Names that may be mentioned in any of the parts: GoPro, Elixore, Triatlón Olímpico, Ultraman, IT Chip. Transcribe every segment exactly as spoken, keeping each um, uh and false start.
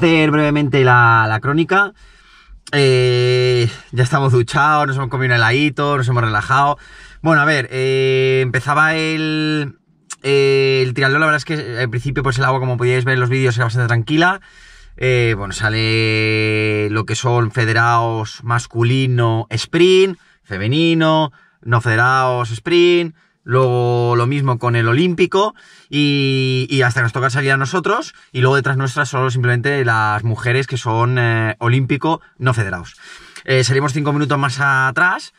hacer brevemente la, la crónica. Eh, ya estamos duchados, nos hemos comido un heladito, nos hemos relajado. Bueno, a ver, eh, empezaba el, eh, el triatlón. La verdad es que al principio pues el agua, como podíais ver en los vídeos, era bastante tranquila. Eh, bueno, sale lo que son federados masculino sprint, femenino, no federados sprint, luego lo mismo con el olímpico y, y hasta que nos toca salir a nosotros, y luego detrás nuestras solo simplemente las mujeres que son eh, olímpico, no federados. Eh, salimos cinco minutos más atrás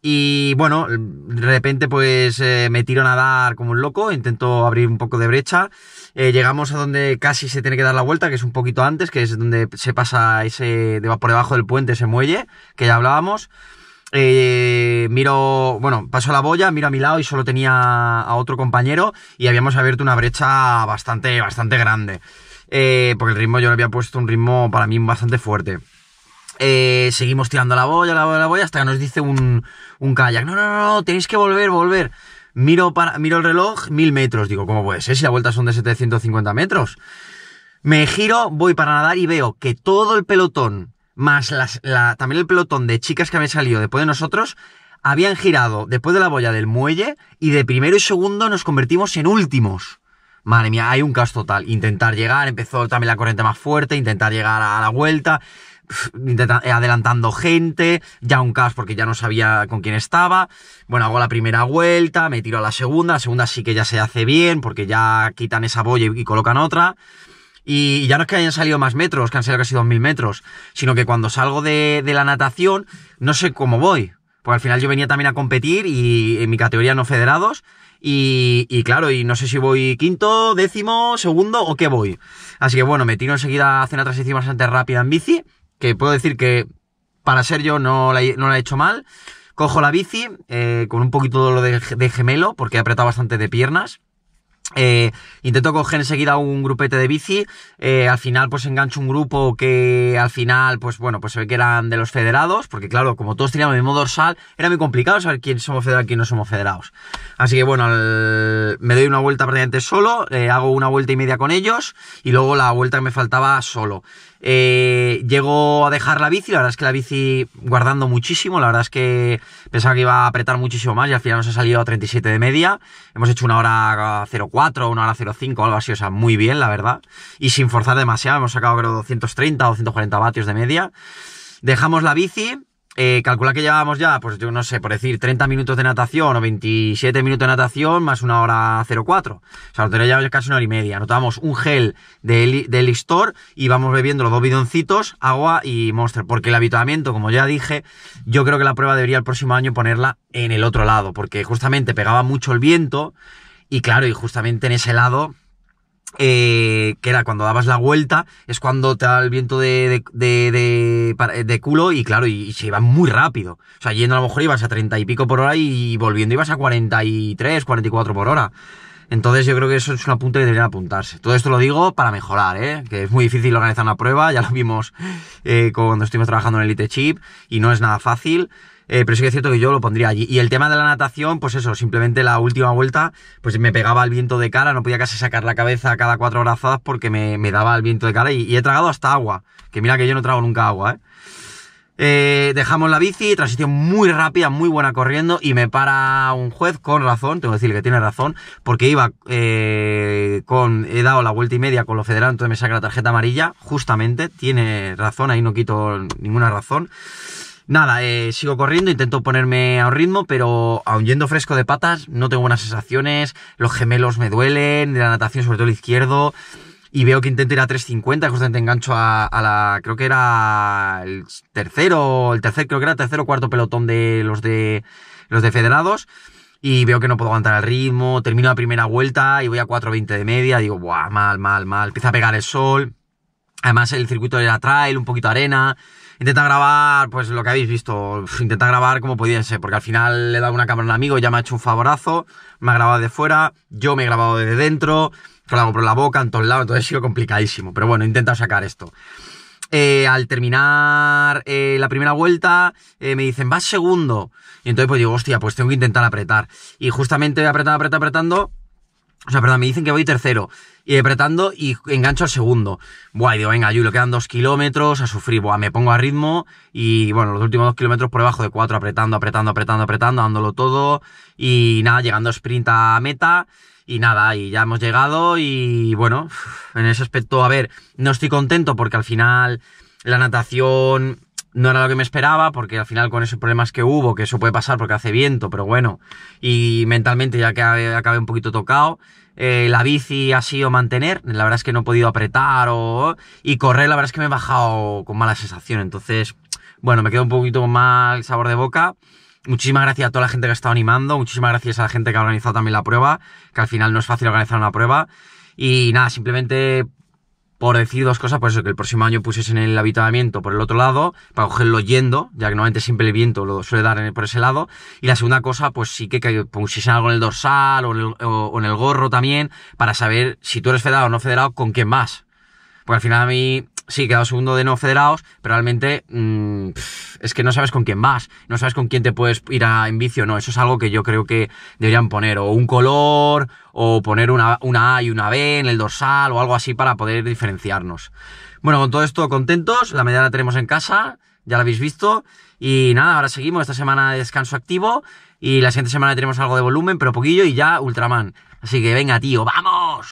y bueno, de repente pues eh, me tiro a nadar como un loco, intento abrir un poco de brecha. Eh, llegamos a donde casi se tiene que dar la vuelta, que es un poquito antes, que es donde se pasa ese por debajo del puente, ese muelle que ya hablábamos. Eh, miro, bueno, paso la boya, miro a mi lado y solo tenía a otro compañero y habíamos abierto una brecha bastante, bastante grande, eh, porque el ritmo, yo le había puesto un ritmo para mí bastante fuerte. Eh, seguimos tirando la boya, la boya, la boya, hasta que nos dice un, un kayak: no, no, no, no, tenéis que volver, volver. Miro, para, miro el reloj, mil metros, digo, ¿cómo puede ser si la vuelta son de setecientos cincuenta metros? Me giro, voy para nadar y veo que todo el pelotón, más las, la, también el pelotón de chicas que habían salido después de nosotros, habían girado después de la boya del muelle, y de primero y segundo nos convertimos en últimos. Madre mía, hay un caos total. Intentar llegar, empezó también la corriente más fuerte, intentar llegar a la vuelta, adelantando gente, ya un caos porque ya no sabía con quién estaba. Bueno, hago la primera vuelta, me tiro a la segunda, la segunda sí que ya se hace bien porque ya quitan esa boya y colocan otra. Y ya no es que hayan salido más metros, que han salido casi dos mil metros, sino que cuando salgo de, de la natación no sé cómo voy, porque al final yo venía también a competir y en mi categoría no federados, y, y claro, y no sé si voy quinto, décimo, segundo o qué voy. Así que bueno, me tiro enseguida a hacer una transición bastante rápida en bici, que puedo decir que para ser yo no la, no la he hecho mal. Cojo la bici eh, con un poquito de dolor de, de gemelo, porque he apretado bastante de piernas. Eh, intento coger enseguida un grupete de bici, eh, al final pues engancho un grupo que al final pues bueno, pues se ve que eran de los federados, porque claro, como todos teníamos el mismo dorsal, era muy complicado saber quién somos federados y quién no somos federados. Así que bueno, el, me doy una vuelta prácticamente solo, eh, hago una vuelta y media con ellos y luego la vuelta que me faltaba solo. Eh, llego a dejar la bici, la verdad es que la bici guardando muchísimo, la verdad es que pensaba que iba a apretar muchísimo más y al final nos ha salido a treinta y siete de media. Hemos hecho una hora cero cuatro, una hora cero cinco, algo así, o sea, muy bien la verdad, y sin forzar demasiado. Hemos sacado creo doscientos treinta o doscientos cuarenta vatios de media. Dejamos la bici, eh, calcula que llevábamos ya, pues yo no sé, por decir treinta minutos de natación o veintisiete minutos de natación más una hora cero cuatro, o sea, lo tenía ya casi una hora y media. Nos tomamos un gel de, de Elixore y vamos bebiendo los dos bidoncitos, agua y Monster, porque el avituallamiento, como ya dije, yo creo que la prueba debería el próximo año ponerla en el otro lado, porque justamente pegaba mucho el viento. Y claro, y justamente en ese lado, eh, que era cuando dabas la vuelta, es cuando te da el viento de, de, de, de, de culo, y claro, y, y se iba muy rápido. O sea, yendo a lo mejor ibas a treinta y pico por hora y volviendo ibas a cuarenta y tres, cuarenta y cuatro por hora. Entonces yo creo que eso es un apunte que deberían apuntarse. Todo esto lo digo para mejorar, ¿eh? Que es muy difícil organizar una prueba, ya lo vimos eh, cuando estuvimos trabajando en el I T Chip, y no es nada fácil. Eh, pero sí que es cierto que yo lo pondría allí. Y el tema de la natación, pues eso, simplemente la última vuelta, pues me pegaba el viento de cara, no podía casi sacar la cabeza cada cuatro brazadas porque me, me daba el viento de cara, y, y he tragado hasta agua, que mira que yo no trago nunca agua, ¿eh? Eh, dejamos la bici, transición muy rápida, muy buena corriendo, y me para un juez con razón, tengo que decir que tiene razón, porque iba eh, con, he dado la vuelta y media con lo federal, entonces me saca la tarjeta amarilla, justamente, tiene razón, ahí no quito ninguna razón. Nada, eh, sigo corriendo, intento ponerme a un ritmo, pero aun yendo fresco de patas, no tengo buenas sensaciones, los gemelos me duelen, de la natación, sobre todo el izquierdo, y veo que intento ir a tres cincuenta, justamente engancho a, a la, creo que era el tercero, el tercer, creo que era el tercero o cuarto pelotón de los de, los de federados, y veo que no puedo aguantar el ritmo, termino la primera vuelta y voy a cuatro veinte de media, digo, buah, mal, mal, mal, empieza a pegar el sol, además el circuito era trail, un poquito de arena. Intenta grabar, pues lo que habéis visto, intenta grabar como pudiese, porque al final le he dado una cámara a un amigo, ya me ha hecho un favorazo, me ha grabado de fuera, yo me he grabado desde dentro, con la GoPro en la boca, en todos lados, entonces ha sido complicadísimo, pero bueno, he intentado sacar esto. Eh, al terminar eh, la primera vuelta, eh, me dicen, vas segundo, y entonces pues digo, hostia, pues tengo que intentar apretar, y justamente voy apretando, apretando, apretando, O sea, perdón, me dicen que voy tercero, y apretando y engancho al segundo. Buah, y digo, venga, yo le quedan dos kilómetros a sufrir. Buah, me pongo a ritmo y, bueno, los últimos dos kilómetros por debajo de cuatro, apretando, apretando, apretando, apretando, dándolo todo. Y nada, llegando sprint a meta y nada, y ya hemos llegado y, bueno, en ese aspecto, a ver, no estoy contento porque al final la natación no era lo que me esperaba, porque al final con esos problemas que hubo, que eso puede pasar porque hace viento, pero bueno, y mentalmente ya que acabé un poquito tocado, eh, la bici ha sido mantener, la verdad es que no he podido apretar, o y correr la verdad es que me he bajado con mala sensación, entonces, bueno, me queda un poquito mal sabor de boca. Muchísimas gracias a toda la gente que ha estado animando, muchísimas gracias a la gente que ha organizado también la prueba, que al final no es fácil organizar una prueba, y nada, simplemente por decir dos cosas, por eso que el próximo año pusiesen el avituallamiento por el otro lado, para cogerlo yendo, ya que normalmente siempre el viento lo suele dar por ese lado. Y la segunda cosa, pues sí que, que pusiesen algo en el dorsal o en el, o, o en el gorro también, para saber si tú eres federado o no federado, con quién vas. Porque al final a mí, sí, he quedado segundo de no federados, pero realmente mmm, es que no sabes con quién vas, no sabes con quién te puedes ir a, en bici o no. Eso es algo que yo creo que deberían poner, o un color, o poner una, una A y una B en el dorsal o algo así para poder diferenciarnos. Bueno, con todo esto contentos, la medalla la tenemos en casa, ya la habéis visto, y nada, ahora seguimos esta semana de descanso activo y la siguiente semana tenemos algo de volumen, pero poquillo, y ya Ultraman. Así que venga, tío, ¡vamos!